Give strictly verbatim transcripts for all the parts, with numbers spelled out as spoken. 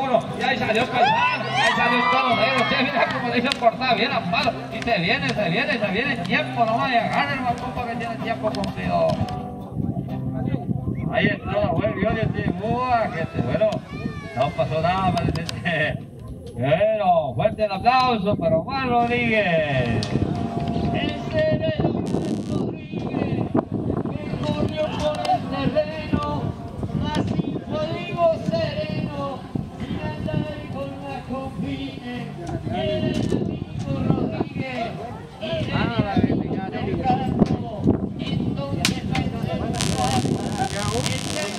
ninguno. Y ahí salió Calzán, ahí salió Calzón. Che, mira cómo le hizo cortar bien al palo. Y se viene, se viene, se viene. Tiempo, no va a llegar el Macuco que tiene tiempo cumplido. Ahí está la web, yo le estoy muy bueno. No pasó nada, parece. Bueno, fuerte el aplauso para Juan Rodríguez. Ese era el Rodríguez que corrió por el terreno, así código sereno, sin andar con la confine. Era el amigo Rodríguez y le dio canto. Entonces pasó el cuarto, el tercero.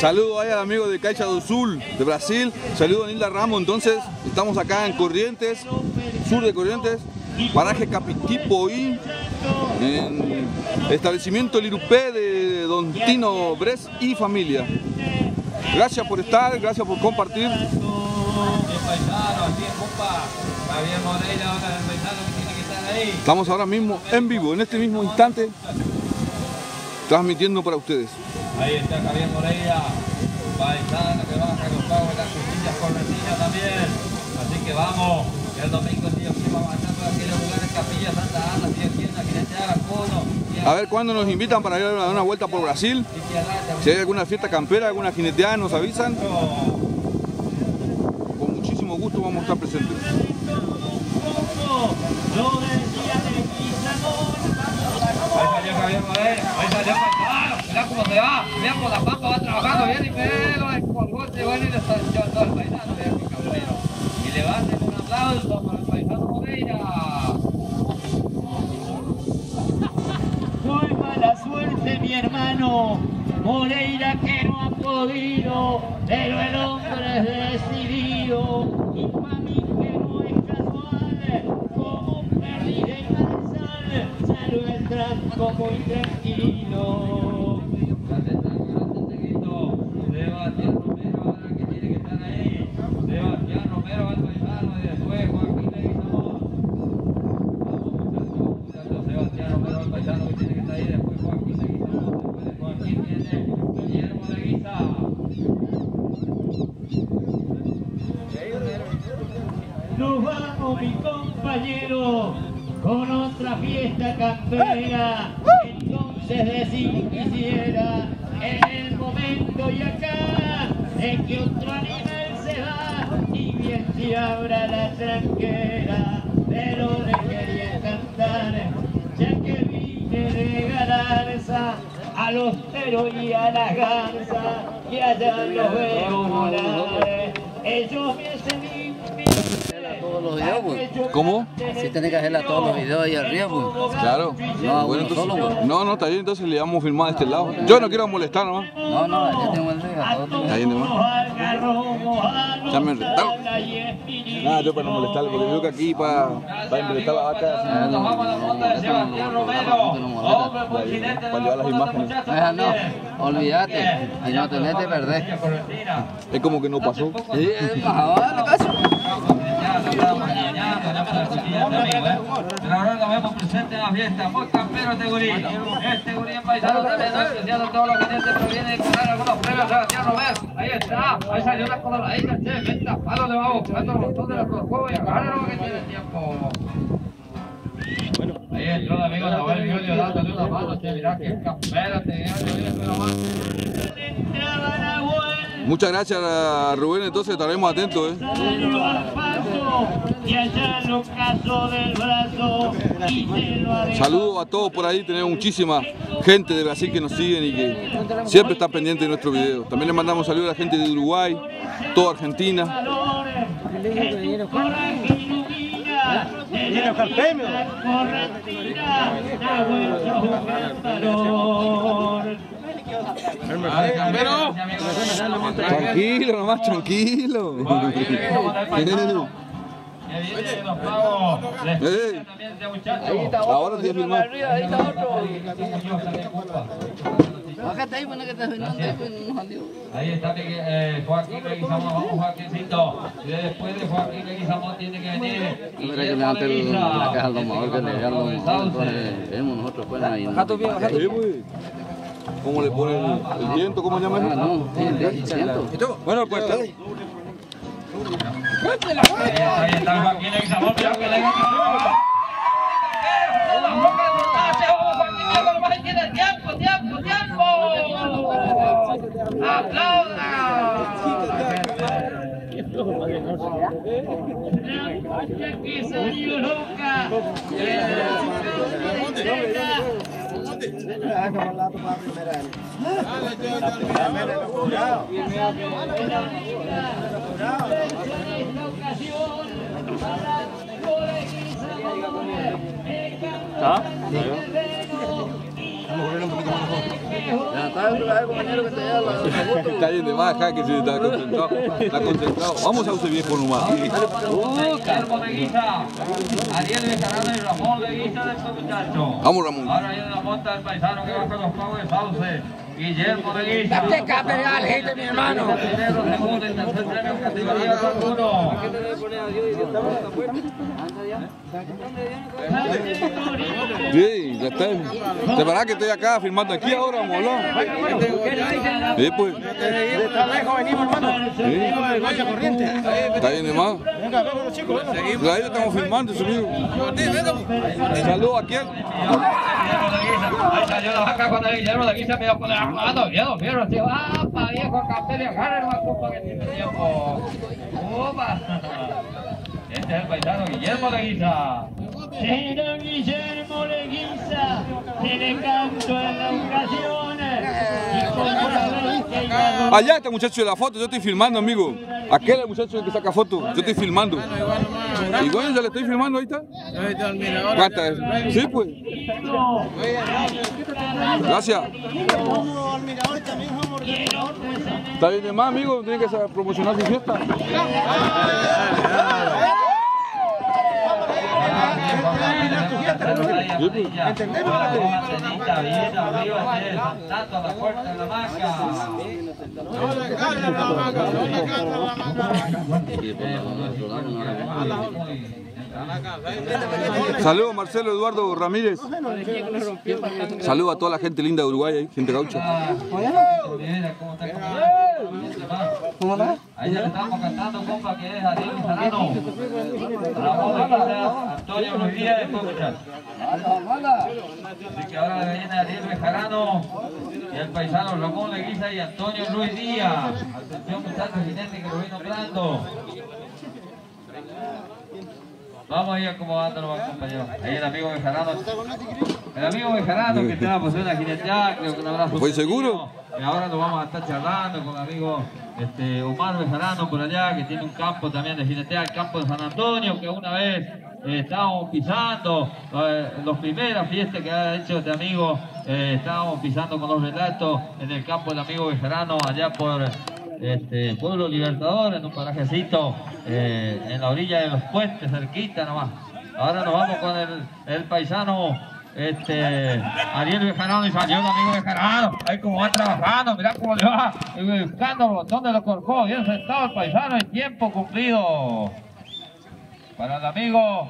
Saludo ahí al amigo de Caixa do Sul de Brasil, saludo a Nilda Ramos. Entonces, estamos acá en Corrientes, sur de Corrientes, paraje Capitipo y en establecimiento Lirupé de don Tino Bres y familia. Gracias por estar, gracias por compartir. Estamos ahora mismo en vivo, en este mismo instante, transmitiendo para ustedes. Ahí está Javier Morella, paisana que baja los pagos de las costillas corretinas también. Así que vamos, el domingo el día que va avanzando a aquellos lugares, Capilla Santa Ana, si es quien aquí le a alguno. A ver cuándo nos invitan para ir a dar una vuelta por Brasil. Si hay alguna fiesta campera, alguna jineteada, nos avisan. Con muchísimo gusto vamos a estar presentes. Ahí salió Javier Morella, ahí salió Pantano, mirá cómo se va, mirá cómo la pampa va trabajando bien y pero el colgote bueno y le está echando al paisano, mirá mi cabrero. Y le va a hacer un aplauso para el paisano Moreira. Soy mala suerte mi hermano, Moreira que no ha podido, pero el hombre es decidido. Y para mí que no es casual, como perdí de calzar, se lo entran como intranquilo. Sebastián Romero ahora que tiene que estar ahí. Sebastián Romero al paisano y después Joaquín de Guisamón. Vamos, Sebastián Romero al paisano que tiene que estar ahí. Después Joaquín de Guisamón. Después de Joaquín viene Guillermo de Guisa. Nos vamos, mi compañero, con otra fiesta campera. Entonces decir quisiera. En el momento y acá, en que otro animal se va, y bien se abra la tranquera, pero le quería cantar, ya que vine de Galarza, al ostero y a la garza, y allá los veo volar, ellos me hacen todos los videos, güey. ¿Cómo? Sí, tenés que hacerla todos los videos ahí arriba, güey. Claro. No, bueno, entonces, solo, güey. No, no, está bien, entonces le vamos a filmar de este lado. Yo no quiero molestar, ¿no? No, no, ya tengo el regalo. Ahí nomás. Ya me retaron. Nada, yo para no molestarle, porque veo que aquí para, para molestar la vaca. Nos vamos a la monta de Sebastián Romero. Hombre, por jinete. Para llevar las imágenes. No, no, olvídate. Y no tenés que perder. Es como que no pasó. Sí, es bajador, ¿no? Pero ahora lo vemos presente en la fiesta, muy campero este gurí. Este gurí en paisano también, asociado a todos los clientes, pero viene a encontrar algunos premios. Sebastián Romero, ahí está, ahí salió la coloradita, che, venta, palo le va buscando el montón de los juegos y agarra lo que tiene tiempo. Ahí entró el amigo Nahuel Julio dándole una mano, che, mirá que es campero, te muchas gracias a Rubén, entonces estaremos atentos. ¿eh? Saludos a todos por ahí, tenemos muchísima gente de Brasil que nos siguen y que siempre están pendientes de nuestro video. También les mandamos saludos a la gente de Uruguay, toda Argentina. Tranquilo, nomás, tranquilo. Ahora sí es filmado. Bájate ahí, bueno, que estás veniendo ahí, pues nos han dicho. Ahí está eh, Joaquín de Guisamón, vamos Joaquíncito. Y después de Joaquín de Guisamón tiene que venir. No verá que levantar la caja al domador, que le dan los entonces vemos nosotros pues ahí. Bajato bien, bajato bien. ¿Cómo le pone el, el viento? ¿Cómo llama eso? No, viento. Bueno, pues está. Ahí está Joaquín de Guisamón, pero que le gane. ¡Tiempo, tiempo, tiempo! ¡Aplauda! La noche que salió loca. Está bien de baja, que se está concentrado. Está concentrado. Vamos a ese viejo nomás. Guillermo de Guisa, Ariel Bejarano y Ramón Leguiza de este muchacho. Vamos, Ramón. Ahora viene la monta del paisano que va con los pavos de sauce. Guillermo de Guisa. ¡Date capa de la gente, mi hermano! Primero, segundo, el tercer premio categoría uno. ¿Qué te debe poner a Dios y que estamos en la puerta? Sí, ya está. ¿De verdad que estoy acá firmando aquí ahora, molón? Sí, pues. Está lejos, venimos, hermano. Sí. Corrientes. Está bien, hermano. Venga, venga, los chicos. Ahí estamos firmando, su amigo. Saludos a quién. Ahí salió la vaca cuando Guillermo de Guisa me iba a poner a mano. Miedo, miedo, tío. ¡Ah, pa' viejo, campeón! ¡Agarra el macupo que tiene tiempo! ¡Opa! Este es el paisano Guillermo de Guisa. Será Guillermo de Guisa, se le canto en la ocasión. Allá está el muchacho de la foto, yo estoy filmando, amigo. Aquel es el muchacho que saca foto, yo estoy filmando. Y bueno, ya le estoy filmando, ahí está. ¿Cuánta es? Sí, pues. Gracias. Está bien, demás, amigo, tiene que promocionar su fiesta. Entendemos la saludos Marcelo Eduardo Ramírez. Saludos a toda la gente linda de Uruguay, ¿eh? Gente gaucha. ¿Cómo va? Ahí ya le estamos cantando, compa, que es Ariel Bejarano. Ramón de Guisa, Antonio Ruiz Díaz de Cochrane. Así que ahora viene Ariel Bejarano y el paisano Ramón de Guisa y Antonio Ruiz Díaz. Atención, muchachos, jinete que lo voy nombrando. Vamos a ir acomodándonos, compañeros. Ahí el amigo Bejarano. El amigo Bejarano que tiene la posición de jinetear, creo que lo habrá sucedido. ¿Fue seguro? Y ahora nos vamos a estar charlando con el amigo este, Omar Bejarano por allá, que tiene un campo también de jinetear, el campo de San Antonio, que una vez eh, estábamos pisando, eh, las primeras fiestas que ha hecho este amigo, eh, estábamos pisando con los relatos en el campo del amigo Bejarano allá por... Este, Pueblo Libertador, en un parajecito eh, en la orilla de los puentes, cerquita nomás. Ahora nos vamos con el, el paisano este, Ariel Bejarano y salió el amigo Bejarano. Ahí como va trabajando, mirá cómo le va. Buscando el botón de los corcos, bien sentado el paisano, en tiempo cumplido. para el amigo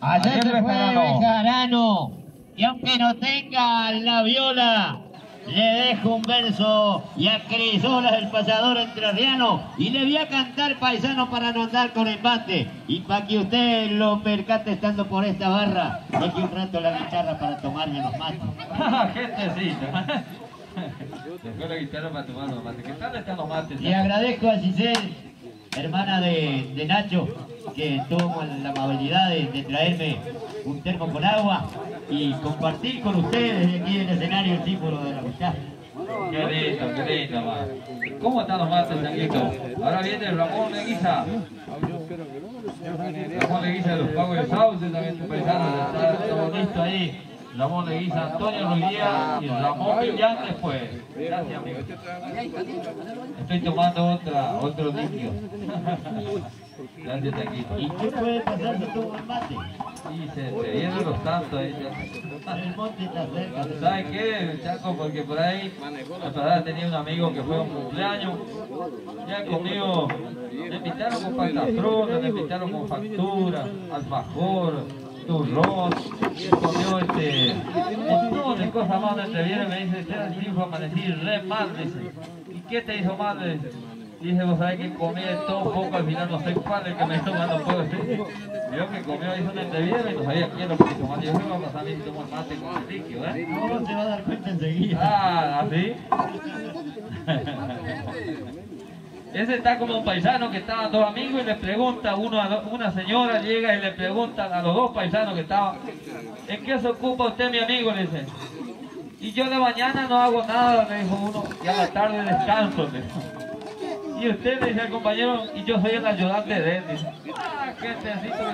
Ariel Bejarano. Bejarano. Y aunque no tenga la viola, le dejo un verso y a Crisolas, el pasador entrerriano, y le voy a cantar, paisano, para no andar con embate y para que usted lo percate estando por esta barra. Deje un rato la guitarra para tomarme los mates. Gentecita. Dejó la guitarra para tomar los mates. ¿Qué tal están los mates? Le agradezco a Giselle, hermana de, de Nacho, que tuvo con la amabilidad de, de traerme un termo con agua y compartir con ustedes desde aquí del escenario el símbolo de la amistad. Qué lindo, qué lindo, man. ¿Cómo están los mates, Sanguito? Ahora viene Ramón Leguiza. Ramón Leguiza de los Pagos de Sauce, también pensando, estamos listos ahí. Ramón Leguiza, Antonio Ruiz Díaz y Ramón Leguiza después. Gracias, amigo. Estoy tomando otra, otro líquido. Gracias, Taquito. ¿Y qué puede pasar si toma mate? Y se te vienen los tantos ahí. El monte está cerca. ¿Sabes qué, Chaco? Porque por ahí, la verdad, tenía un amigo que fue a un cumpleaños. Ya conmigo, me invitaron con patatrona, me invitaron con factura, alfajor, turros, comió este un montón de cosas más, donde viene me dice, te dijo, amanecí re mal, dice. ¿Y qué te hizo mal? Dice, dice vos sabés que comí de todo un poco, al final no sé cuál es el que me está tomando un poco. Yo que comió hizo una entrevista y no sabía quién lo que hizo mal. Yo me iba a pasar a mí si tomo el mate con el líquido, ¿eh? No se va a dar cuenta enseguida. Ah, ¿así? Ese está como un paisano que estaban dos amigos y le pregunta, uno a do, una señora llega y le pregunta a los dos paisanos que estaban, ¿en qué se ocupa usted, mi amigo? Le dice, y yo de mañana no hago nada, le dijo uno, y a la tarde descanso, le dijo. Y usted, le dice al compañero, y yo soy el ayudante de él, dice. Ah, qué tecito.